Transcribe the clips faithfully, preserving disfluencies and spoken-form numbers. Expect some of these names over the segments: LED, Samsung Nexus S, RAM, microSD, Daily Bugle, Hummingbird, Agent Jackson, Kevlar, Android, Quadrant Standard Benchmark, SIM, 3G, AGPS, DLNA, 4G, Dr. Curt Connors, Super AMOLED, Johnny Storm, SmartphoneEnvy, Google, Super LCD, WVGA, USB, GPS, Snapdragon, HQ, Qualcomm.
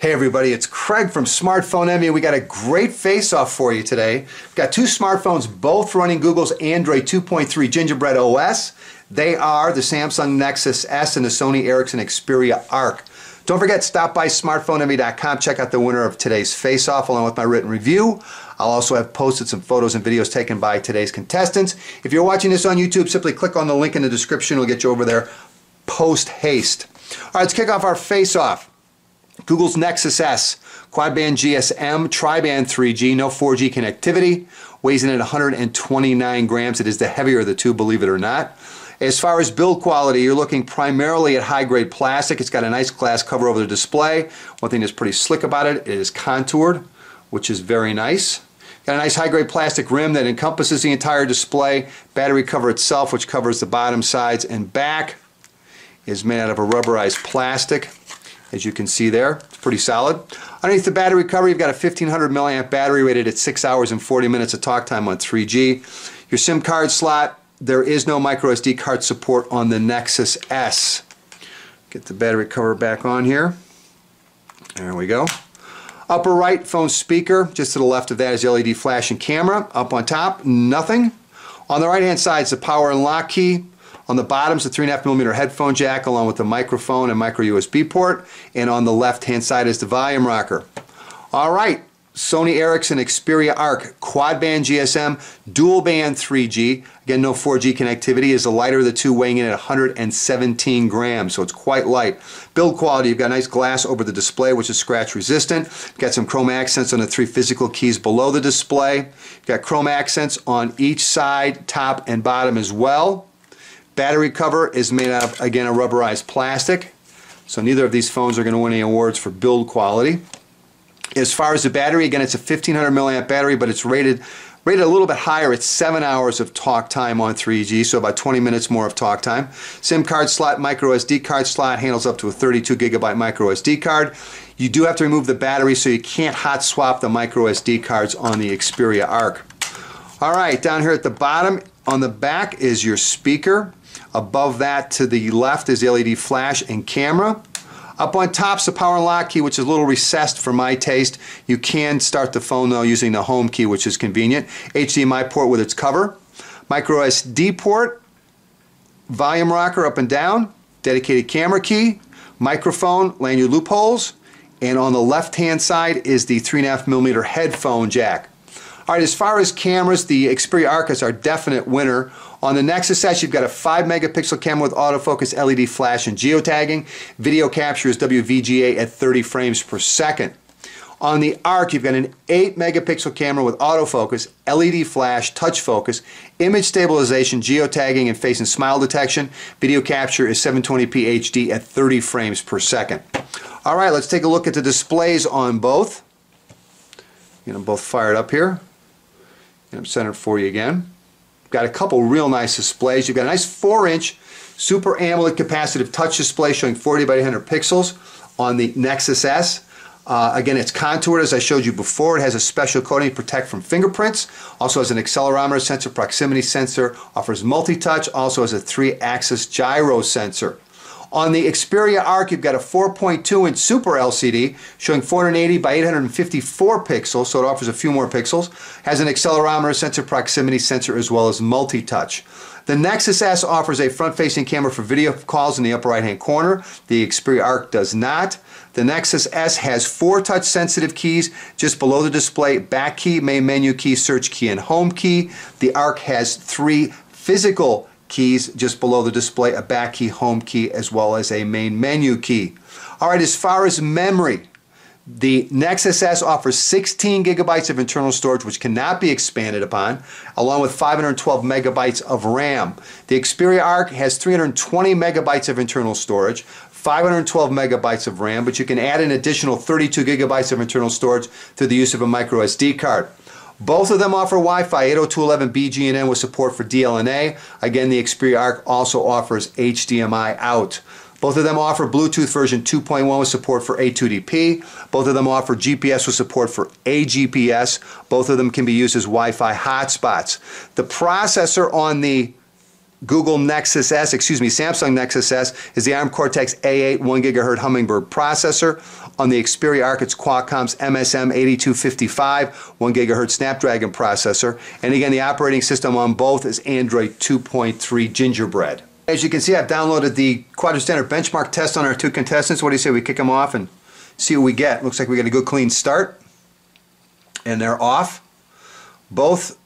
Hey everybody, it's Craig from SmartphoneEnvy. We got a great face-off for you today. We've got two smartphones both running Google's Android two point three Gingerbread O S. They are the Samsung Nexus S and the Sony Ericsson Xperia Arc. Don't forget, stop by smartphone envy dot com, check out the winner of today's face-off along with my written review. I'll also have posted some photos and videos taken by today's contestants. If you're watching this on YouTube, simply click on the link in the description. It'll get you over there post-haste. All right, let's kick off our face-off. Google's Nexus S, quad-band G S M, tri-band three G, no four G connectivity, weighs in at one hundred twenty-nine grams. It is the heavier of the two, believe it or not. As far as build quality, you're looking primarily at high-grade plastic. It's got a nice glass cover over the display. One thing that's pretty slick about it, it is contoured, which is very nice. Got a nice high-grade plastic rim that encompasses the entire display. Battery cover itself, which covers the bottom, sides, and back, is made out of a rubberized plastic. As you can see there, it's pretty solid. Underneath the battery cover, you've got a fifteen hundred milliamp battery rated at six hours and forty minutes of talk time on three G. Your SIM card slot, there is no microSD card support on the Nexus S. Get the battery cover back on here. There we go. Upper right, phone speaker. Just to the left of that is the L E D flash and camera. Up on top, nothing. On the right-hand side is the power and lock key. On the bottom is a three point five millimeter headphone jack along with the microphone and micro U S B port. And on the left-hand side is the volume rocker. All right, Sony Ericsson Xperia Arc, quad-band G S M, dual-band three G. Again, no four G connectivity. Is the lighter of the two, weighing in at one hundred seventeen grams, so it's quite light. Build quality, you've got nice glass over the display, which is scratch-resistant. You've got some chrome accents on the three physical keys below the display. You've got chrome accents on each side, top, and bottom as well. Battery cover is made out of, again, a rubberized plastic, so neither of these phones are going to win any awards for build quality. As far as the battery, again, it's a fifteen hundred milliamp battery, but it's rated rated a little bit higher. It's seven hours of talk time on three G, so about twenty minutes more of talk time. SIM card slot, micro S D card slot, handles up to a thirty-two gigabyte micro S D card. You do have to remove the battery, so you can't hot swap the micro S D cards on the Xperia Arc. All right, down here at the bottom, on the back is your speaker. Above that, to the left, is the L E D flash and camera. Up on top's the power and lock key, which is a little recessed for my taste. You can start the phone, though, using the home key, which is convenient. H D M I port with its cover. Micro S D port. Volume rocker up and down. Dedicated camera key. Microphone, lanyard loopholes. And on the left-hand side is the three point five millimeter headphone jack. All right, as far as cameras, the Xperia Arc is our definite winner. On the Nexus S, you've got a five megapixel camera with autofocus, L E D flash, and geotagging. Video capture is W V G A at thirty frames per second. On the Arc, you've got an eight megapixel camera with autofocus, L E D flash, touch focus, image stabilization, geotagging, and face and smile detection. Video capture is seven twenty p H D at thirty frames per second. All right, let's take a look at the displays on both. Get them both fired up here. Get them centered for you again. Got a couple real nice displays. You've got a nice four inch Super AMOLED capacitive touch display showing forty by one hundred pixels on the Nexus S. Uh, again, it's contoured, as I showed you before. It has a special coating to protect from fingerprints. Also has an accelerometer sensor, proximity sensor, offers multi-touch, also has a three axis gyro sensor. On the Xperia Arc, you've got a four point two inch Super L C D showing four eighty by eight fifty-four pixels, so it offers a few more pixels. Has an accelerometer sensor, proximity sensor, as well as multi-touch. The Nexus S offers a front-facing camera for video calls in the upper right-hand corner. The Xperia Arc does not. The Nexus S has four touch-sensitive keys just below the display: back key, main menu key, search key, and home key. The Arc has three physical keys. Keys just below the display, a back key, home key, as well as a main menu key. All right, as far as memory, the Nexus S offers sixteen gigabytes of internal storage, which cannot be expanded upon, along with five hundred twelve megabytes of RAM. The Xperia Arc has three hundred twenty megabytes of internal storage, five hundred twelve megabytes of RAM, but you can add an additional thirty-two gigabytes of internal storage through the use of a micro S D card. Both of them offer Wi-Fi, eight oh two dot eleven B G N with support for D L N A. Again, the Xperia Arc also offers H D M I out. Both of them offer Bluetooth version two point one with support for A two D P. Both of them offer G P S with support for A G P S. Both of them can be used as Wi-Fi hotspots. The processor on the Google Nexus S, excuse me, Samsung Nexus S is the ARM Cortex A eight one gigahertz Hummingbird processor. On the Xperia Arc, it's Qualcomm's M S M eighty-two fifty-five one gigahertz Snapdragon processor. And again, the operating system on both is Android two point three Gingerbread. As you can see, I've downloaded the Quadrant Standard Benchmark test on our two contestants. What do you say we kick them off and see what we get? Looks like we got a good clean start. And they're off. Both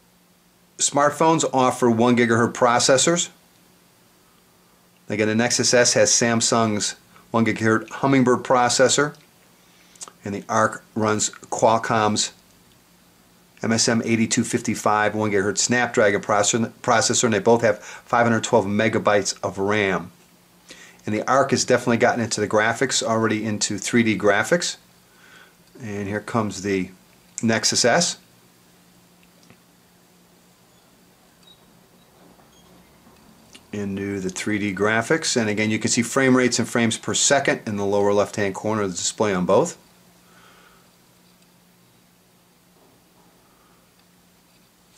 smartphones offer one gigahertz processors. Again, the Nexus S has Samsung's one gigahertz Hummingbird processor, and the Arc runs Qualcomm's M S M eighty-two fifty-five one gigahertz Snapdragon processor, and they both have five hundred twelve megabytes of RAM. And the Arc has definitely gotten into the graphics, already into three D graphics. And here comes the Nexus S. Into the three D graphics, and again you can see frame rates and frames per second in the lower left hand corner of the display on both.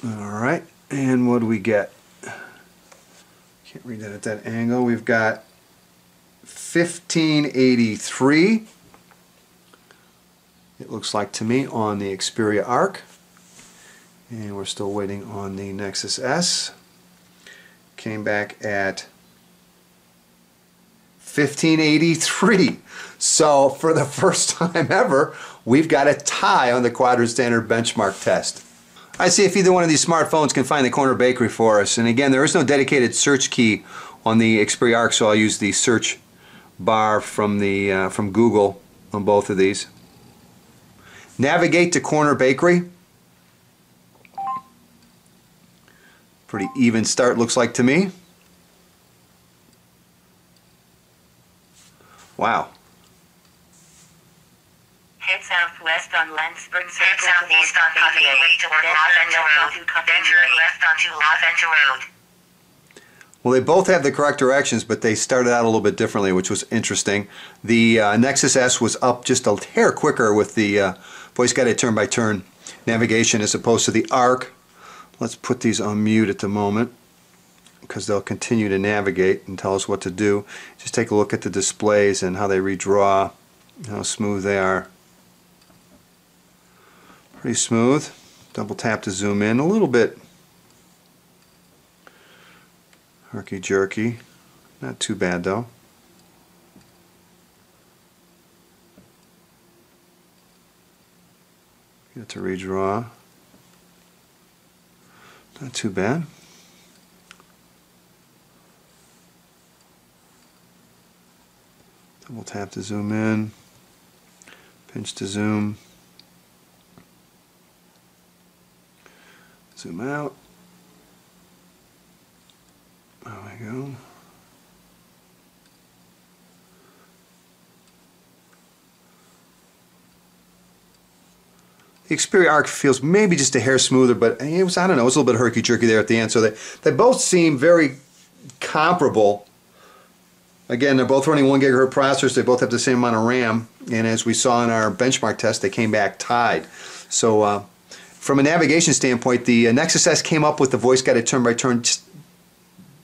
Alright, and what do we get? Can't read that at that angle. We've got fifteen eighty-three, it looks like to me, on the Xperia Arc, and we're still waiting on the Nexus S. Came back at fifteen eighty-three. So for the first time ever, we've got a tie on the Quadrant Standard Benchmark test. I see if either one of these smartphones can find the corner bakery for us. And again, there is no dedicated search key on the Xperia Arc, so I'll use the search bar from the uh, from Google on both of these. Navigate to corner bakery. Pretty even start, looks like to me. Wow. Head southwest on Landsberg Circle. Head southeast on Pavia Way toward Lavender Road. Then turn left onto Lavender Road. Well, they both have the correct directions, but they started out a little bit differently, which was interesting. The uh, Nexus S was up just a hair quicker with the uh, voice guided turn-by-turn navigation as opposed to the Arc. Let's put these on mute at the moment because they'll continue to navigate and tell us what to do. Just take a look at the displays and how they redraw, how smooth they are. Pretty smooth. Double tap to zoom in a little bit. Herky jerky. Not too bad though. Get to redraw. Not too bad. Double tap to zoom in. Pinch to zoom. Zoom out. There we go. The Xperia Arc feels maybe just a hair smoother, but it was, I don't know, it was a little bit herky-jerky there at the end. So they, they both seem very comparable. Again, they're both running one gigahertz processors. They both have the same amount of RAM. And as we saw in our benchmark test, they came back tied. So uh, from a navigation standpoint, the Nexus S came up with the voice-guided turn-by-turn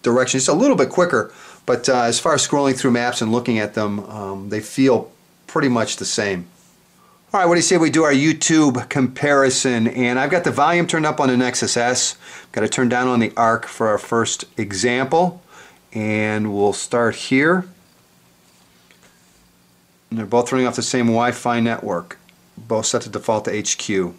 direction. It's a little bit quicker, but uh, as far as scrolling through maps and looking at them, um, they feel pretty much the same. All right, what do you say we do our YouTube comparison? And I've got the volume turned up on the Nexus S. I've got it turned down on the Arc for our first example. And we'll start here. And they're both running off the same Wi-Fi network. Both set to default to H Q.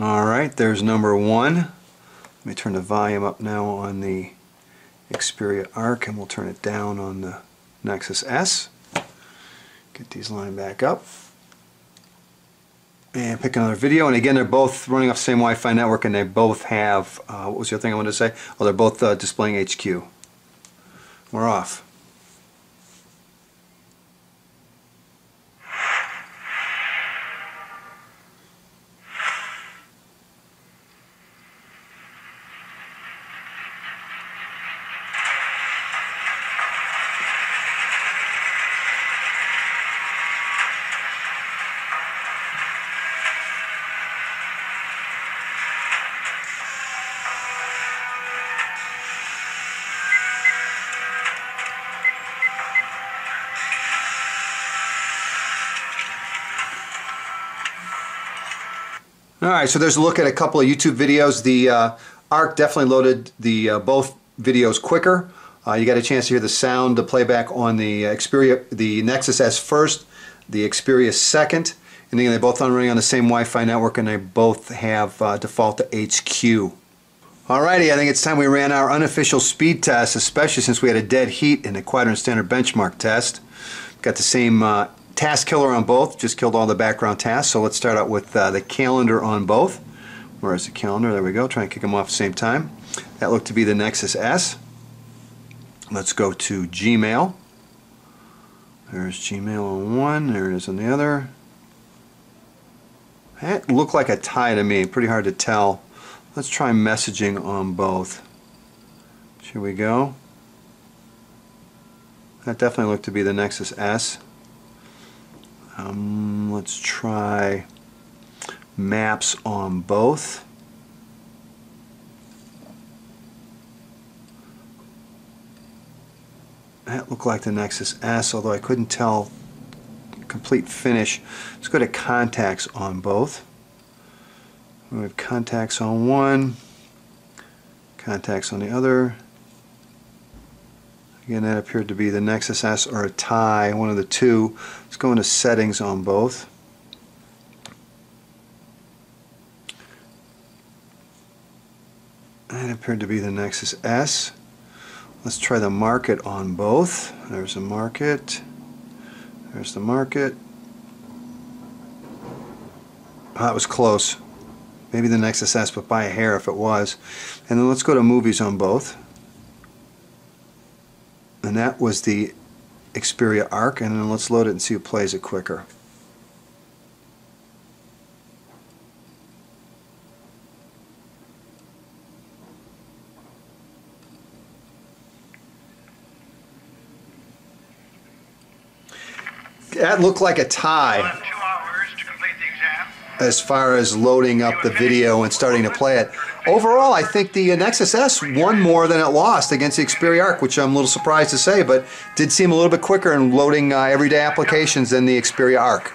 Alright, there's number one. Let me turn the volume up now on the Xperia Arc, and we'll turn it down on the Nexus S. Get these lined back up. And pick another video. And again, they're both running off the same Wi-Fi network, and they both have, uh, what was the other thing I wanted to say? Oh, they're both uh, displaying H Q. We're off. All right, so there's a look at a couple of YouTube videos. The uh, Arc definitely loaded the uh, both videos quicker. Uh, you got a chance to hear the sound, the playback on the Xperia, the Nexus S first, the Xperia second, and again, they both are running on the same Wi-Fi network, and they both have uh, default to H Q. Alrighty, I think it's time we ran our unofficial speed test, especially since we had a dead heat in the Quadrant Standard Benchmark test. Got the same uh, task killer on both, just killed all the background tasks, so let's start out with uh, the calendar on both. Where is the calendar? There we go, try and kick them off at the same time. That looked to be the Nexus S. Let's go to Gmail. There's Gmail on one, there it is on the other. That looked like a tie to me, pretty hard to tell. Let's try messaging on both. Here we go. That definitely looked to be the Nexus S. Um, let's try maps on both. That looked like the Nexus S, although I couldn't tell complete finish. Let's go to contacts on both. We have contacts on one, contacts on the other. Again, that appeared to be the Nexus S or a tie, one of the two. Let's go into settings on both. That appeared to be the Nexus S. Let's try the market on both. There's the market. There's the market. Oh, that was close. Maybe the Nexus S, but by a hair if it was. And then let's go to movies on both. And that was the Xperia Arc. And then let's load it and see who plays it quicker. That looked like a tie as far as loading up the video and starting to play it. Overall, I think the Nexus S won more than it lost against the Xperia Arc, which I'm a little surprised to say, but did seem a little bit quicker in loading uh, everyday applications than the Xperia Arc.